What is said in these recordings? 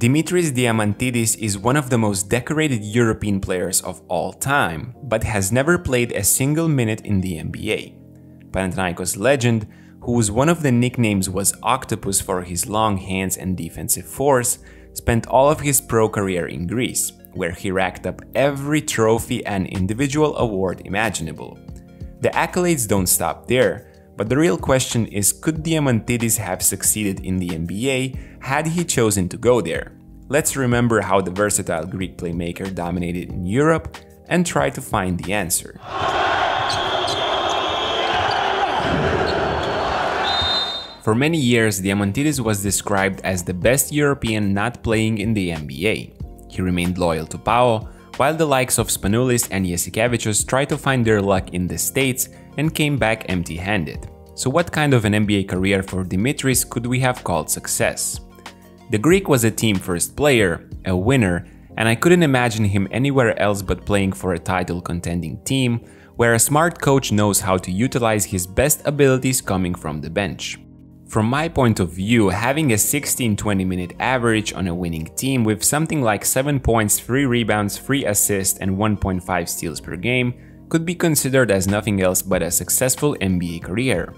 Dimitris Diamantidis is one of the most decorated European players of all time, but has never played a single minute in the NBA. Panathinaikos legend, whose one of the nicknames was Octopus for his long hands and defensive force, spent all of his pro career in Greece, where he racked up every trophy and individual award imaginable. The accolades don't stop there, but the real question is, could Diamantidis have succeeded in the NBA had he chosen to go there? Let's remember how the versatile Greek playmaker dominated in Europe and try to find the answer. For many years, Diamantidis was described as the best European not playing in the NBA. He remained loyal to Pau, while the likes of Spanoulis and Jasikevičius tried to find their luck in the States and came back empty-handed. So what kind of an NBA career for Dimitris could we have called success? The Greek was a team-first player, a winner, and I couldn't imagine him anywhere else but playing for a title-contending team, where a smart coach knows how to utilize his best abilities coming from the bench. From my point of view, having a 16-20 minute average on a winning team with something like 7 points, 3 rebounds, 3 assists and 1.5 steals per game could be considered as nothing else but a successful NBA career.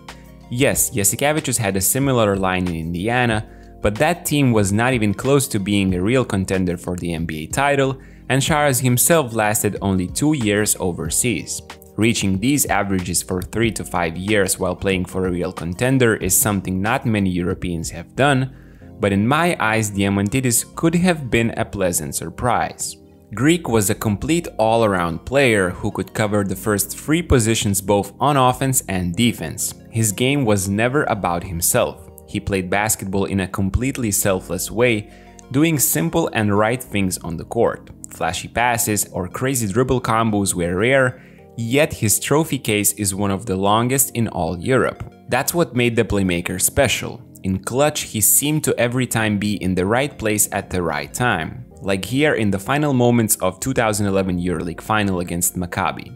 Yes, Jasikevičius had a similar line in Indiana, but that team was not even close to being a real contender for the NBA title, and Šarūnas himself lasted only 2 years overseas. Reaching these averages for 3 to 5 years while playing for a real contender is something not many Europeans have done, but in my eyes Diamantidis could have been a pleasant surprise. Greek was a complete all-around player who could cover the first 3 positions both on offense and defense. His game was never about himself. He played basketball in a completely selfless way, doing simple and right things on the court. Flashy passes or crazy dribble combos were rare, yet his trophy case is one of the longest in all Europe. That's what made the playmaker special. In clutch, he seemed to every time be in the right place at the right time, like here in the final moments of 2011 EuroLeague final against Maccabi.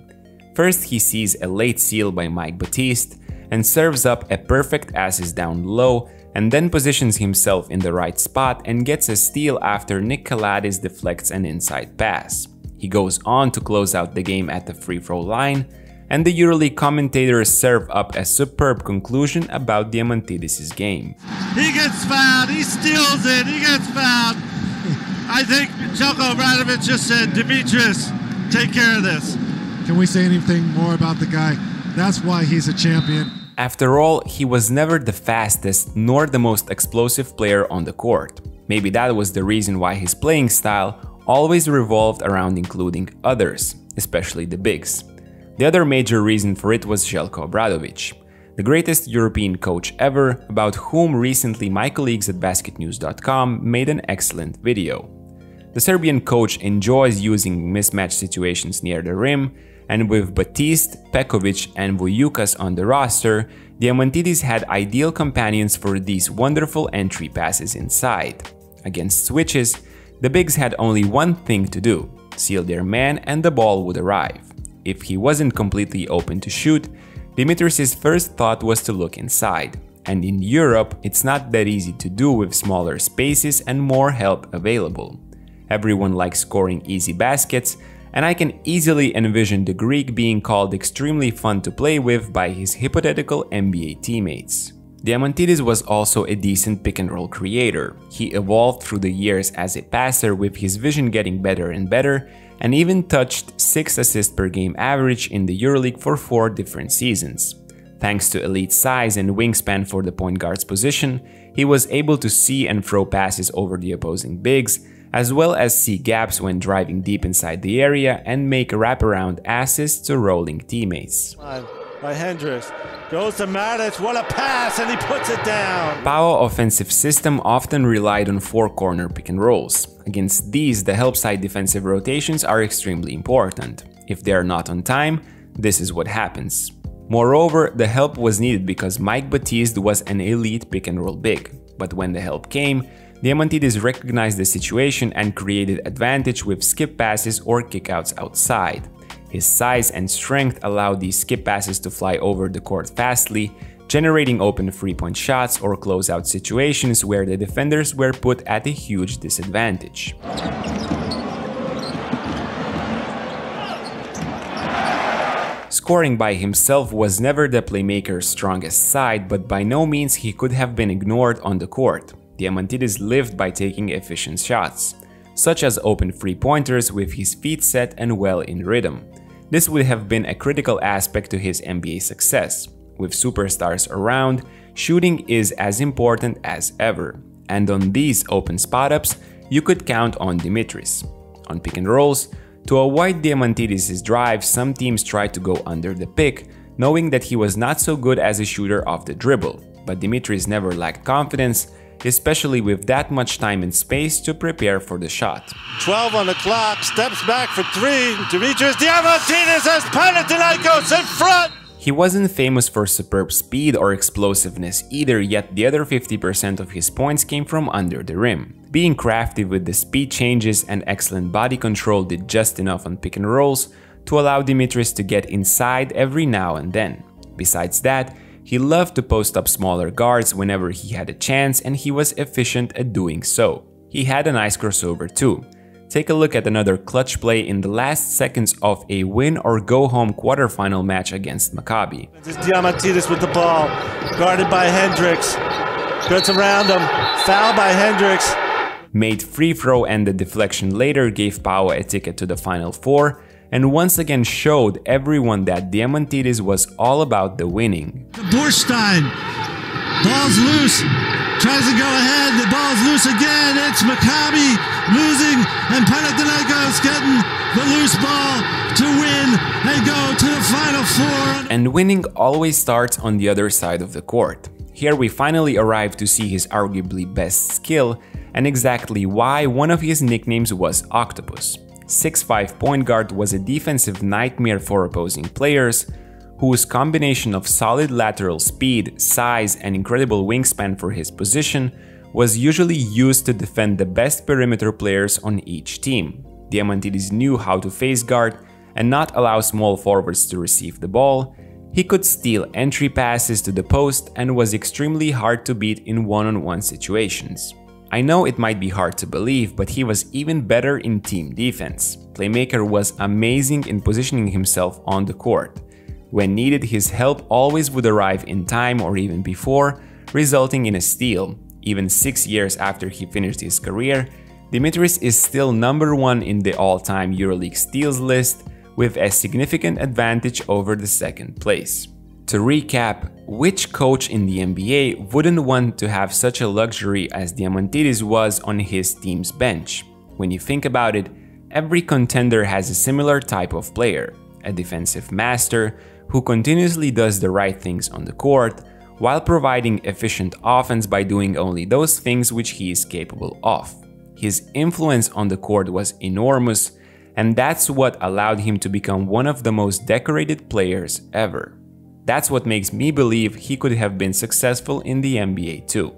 First, he sees a late seal by Mike Batiste and serves up a perfect assist down low, and then positions himself in the right spot and gets a steal after Nikolaidis deflects an inside pass. He goes on to close out the game at the free-throw line, and the EuroLeague commentators serve up a superb conclusion about Diamantidis' game. He gets fouled, he steals it, he gets fouled. I think Željko Obradović just said, Dimitris, take care of this. Can we say anything more about the guy? That's why he's a champion. After all, he was never the fastest nor the most explosive player on the court. Maybe that was the reason why his playing style always revolved around including others, especially the bigs. The other major reason for it was Željko Obradović, the greatest European coach ever, about whom recently my colleagues at basketnews.com made an excellent video. The Serbian coach enjoys using mismatched situations near the rim, and with Batiste, Pekovic and Vujukas on the roster, Diamantidis had ideal companions for these wonderful entry passes inside. Against switches, the bigs had only one thing to do, seal their man, and the ball would arrive. If he wasn't completely open to shoot, Dimitris' first thought was to look inside. And in Europe, it's not that easy to do with smaller spaces and more help available. Everyone likes scoring easy baskets, and I can easily envision the Greek being called extremely fun to play with by his hypothetical NBA teammates. Diamantidis was also a decent pick-and-roll creator. He evolved through the years as a passer, with his vision getting better and better, and even touched 6 assists per game average in the EuroLeague for 4 different seasons. Thanks to elite size and wingspan for the point guard's position, he was able to see and throw passes over the opposing bigs, as well as see gaps when driving deep inside the area and make wraparound assists to rolling teammates. By Hendricks, goes to Mathis, what a pass, and he puts it down! Pau offensive system often relied on 4-corner pick and rolls. Against these, the help side defensive rotations are extremely important. If they are not on time, this is what happens. Moreover, the help was needed because Mike Batiste was an elite pick and roll big. But when the help came, Diamantidis recognized the situation and created advantage with skip passes or kickouts outside. His size and strength allowed these skip passes to fly over the court fastly, generating open three-point shots or closeout situations where the defenders were put at a huge disadvantage. Scoring by himself was never the playmaker's strongest side, but by no means he could have been ignored on the court. Diamantidis lived by taking efficient shots, such as open three-pointers with his feet set and well in rhythm. This would have been a critical aspect to his NBA success. With superstars around, shooting is as important as ever, and on these open spot-ups, you could count on Dimitris. On pick-and-rolls, to avoid Diamantidis' drive, some teams tried to go under the pick, knowing that he was not so good as a shooter off the dribble, but Dimitris never lacked confidence, especially with that much time and space to prepare for the shot. 12 on the clock, steps back for three, Dimitris Diamantidis has Panathinaikos in front! He wasn't famous for superb speed or explosiveness either, yet the other 50% of his points came from under the rim. Being crafty with the speed changes and excellent body control did just enough on pick and rolls to allow Dimitris to get inside every now and then. Besides that, he loved to post up smaller guards whenever he had a chance, and he was efficient at doing so. He had a nice crossover too. Take a look at another clutch play in the last seconds of a win-or-go-home quarterfinal match against Maccabi. This Diamantidis with the ball, guarded by Hendricks, cuts around him, foul by Hendricks. Made free throw and the deflection later gave Pau a ticket to the Final Four, and once again showed everyone that Diamantidis was all about the winning. Borstein, ball's loose. Tries to go ahead, the ball's loose again, it's Maccabi losing, and Panathinaikos getting the loose ball to win and go to the Final Four. And winning always starts on the other side of the court. Here we finally arrive to see his arguably best skill, and exactly why one of his nicknames was Octopus. 6'5" point guard was a defensive nightmare for opposing players, whose combination of solid lateral speed, size, and incredible wingspan for his position was usually used to defend the best perimeter players on each team. Diamantidis knew how to face guard and not allow small forwards to receive the ball. He could steal entry passes to the post and was extremely hard to beat in one-on-one situations. I know it might be hard to believe, but he was even better in team defense. Playmaker was amazing in positioning himself on the court. When needed, his help always would arrive in time or even before, resulting in a steal. Even 6 years after he finished his career, Dimitris is still #1 in the all-time EuroLeague steals list, with a significant advantage over the second place. To recap, which coach in the NBA wouldn't want to have such a luxury as Diamantidis was on his team's bench? When you think about it, every contender has a similar type of player, a defensive master who continuously does the right things on the court, while providing efficient offense by doing only those things which he is capable of. His influence on the court was enormous, and that's what allowed him to become one of the most decorated players ever. That's what makes me believe he could have been successful in the NBA too.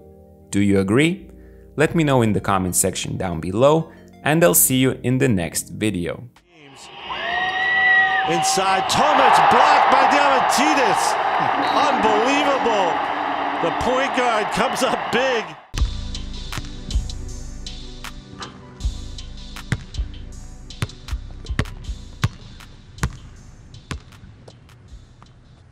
Do you agree? Let me know in the comment section down below, and I'll see you in the next video. Inside, Tomic blocked by Diamantidis. Unbelievable. The point guard comes up big.